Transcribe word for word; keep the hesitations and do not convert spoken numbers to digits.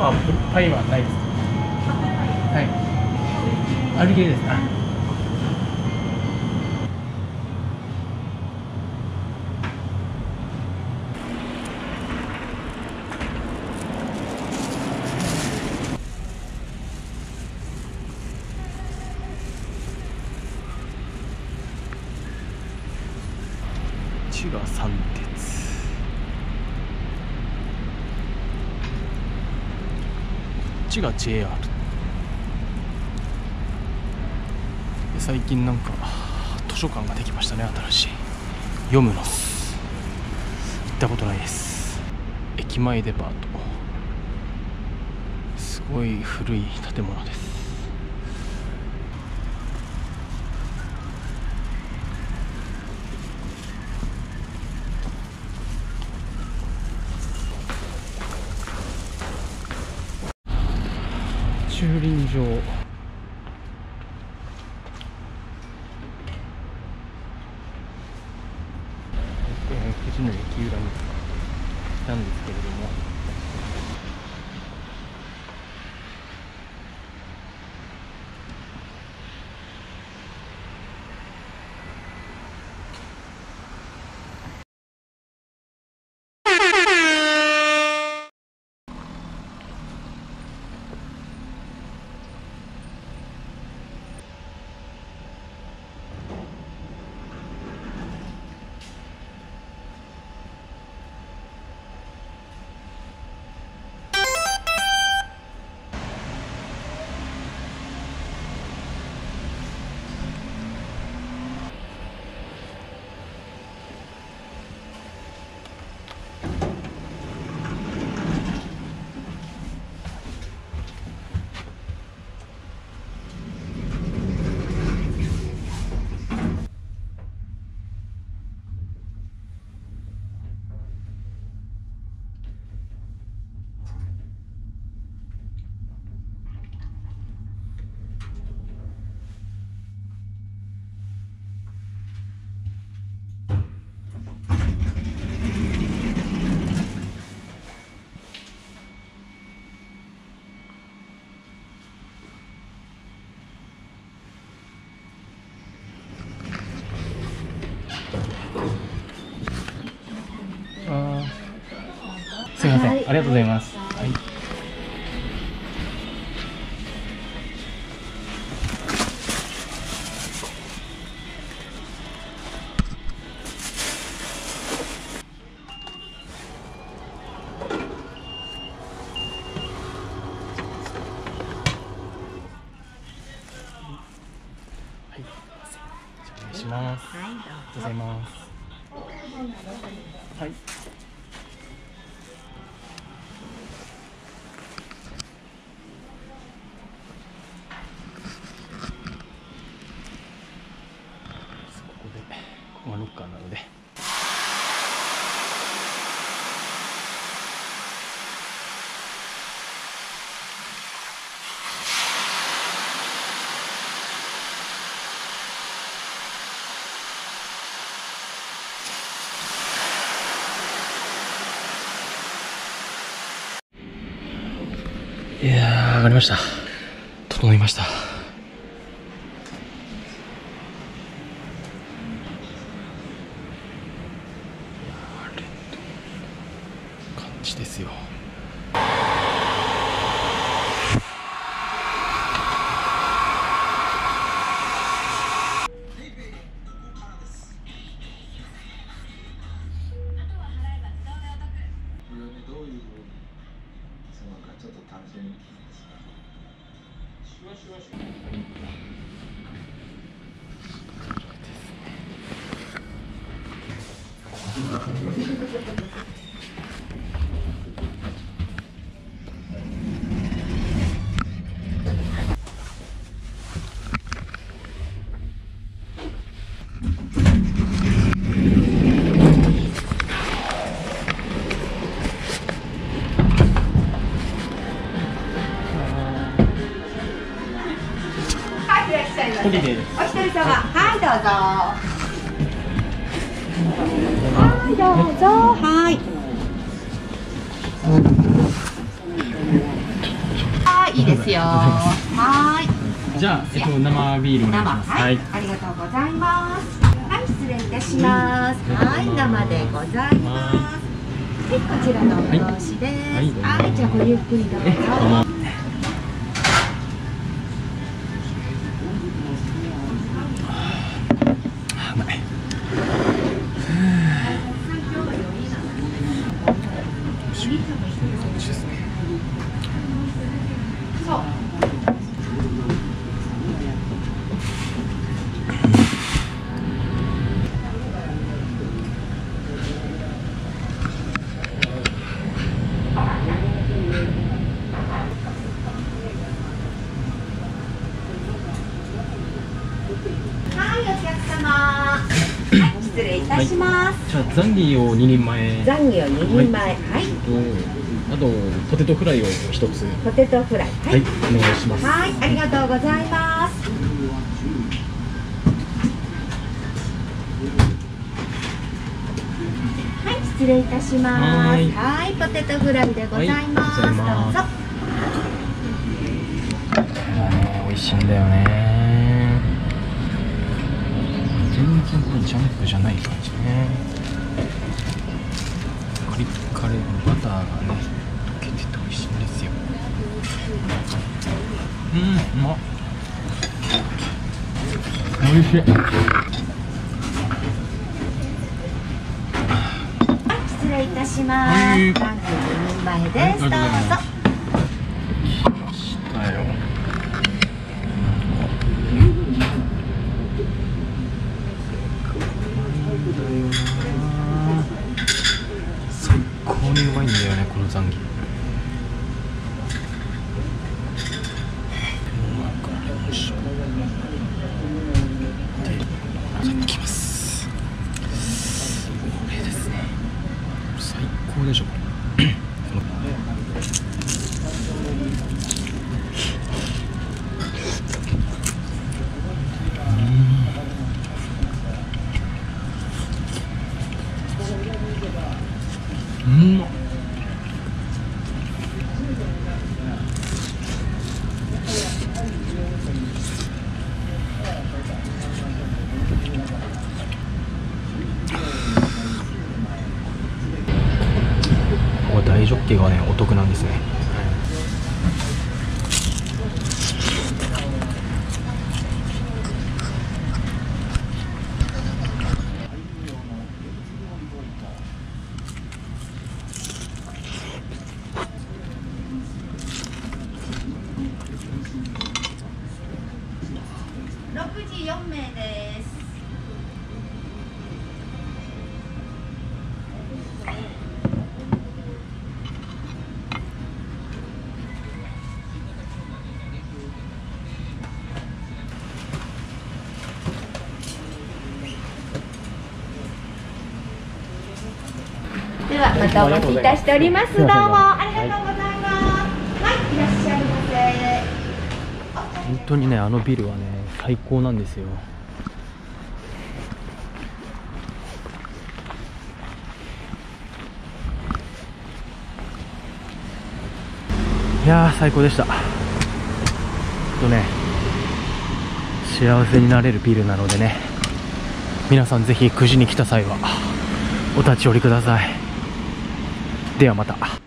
はアップルパイはないです。はい。アルゲーですか。千葉三鉄。こっちが ジェイアール で、最近なんか図書館ができましたね。新しい読むのす行ったことないです。駅前デパート、すごい古い建物です。駐輪場、富士の駅裏に来たんですけれども、すみません、はい、ありがとうございます。はい。はい、お願いします。はい、ありがとうございます。はい。まあロッカーなので。いやー、上がりました。整いました。ですよ。お一人様、はい、どうぞ。はい、どうぞ、はい。いいですよ。はい、じゃあ、えっと、生ビールお願いします。はい、ありがとうございます。はい、失礼いたします。はい、生でございます。はい、こちらのお通しです。はい、じゃあごゆっくりどうぞ。失礼いたします。じゃあザンギをににんまえ。ザンギをににんまえ。はい。あとポテトフライを一つ。ポテトフライ。はい。お願いします。はい、ありがとうございます。はい、失礼いたします。はい、ポテトフライでございます。どうぞ。美味しいんだよね。全然ジャンプじゃない感じね。カリッカレーのバターがね溶けてて美味しいんですよ。うん、うまっ、美味しい。失礼いたします。さんじゅうにんまえです。どうぞ。来ましたよ。ザンギ、これですね、最高でしょこれ。うん、うまっ。大ジョッキがねお得なんですね。ろくじよんめいです。またお待ちいたしております。どうもありがとうございます。はい、いらっしゃいませ。本当にね、あのビルはね、最高なんですよ。いやー、最高でした。ほんとね、幸せになれるビルなのでね、皆さんぜひくじに来た際はお立ち寄りください。ではまた。